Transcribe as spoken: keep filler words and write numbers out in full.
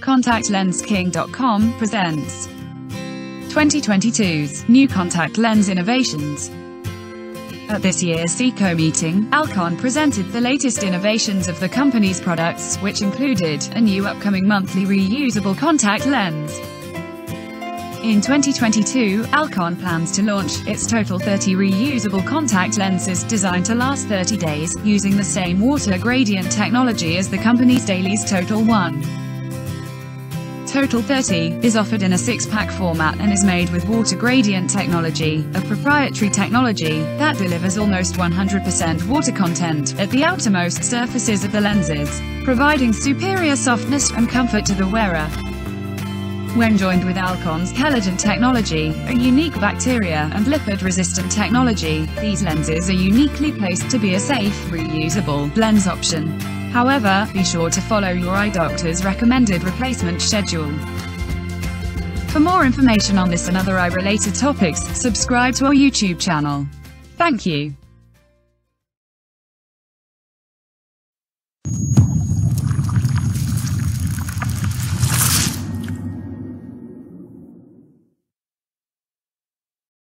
Contact Lens King dot com presents twenty twenty-two's new contact lens innovations. At this year's Seco meeting, Alcon presented the latest innovations of the company's products, which included a new upcoming monthly reusable contact lens. In twenty twenty-two, Alcon plans to launch its Total thirty reusable contact lenses designed to last thirty days, using the same water gradient technology as the company's Dailies Total one. Total thirty is offered in a six-pack format and is made with water gradient technology, a proprietary technology that delivers almost one hundred percent water content at the outermost surfaces of the lenses, providing superior softness and comfort to the wearer. When joined with Alcon's Celligent technology, a unique bacteria and lipid-resistant technology, these lenses are uniquely placed to be a safe, reusable lens option. However, be sure to follow your eye doctor's recommended replacement schedule. For more information on this and other eye-related topics, subscribe to our YouTube channel. Thank you.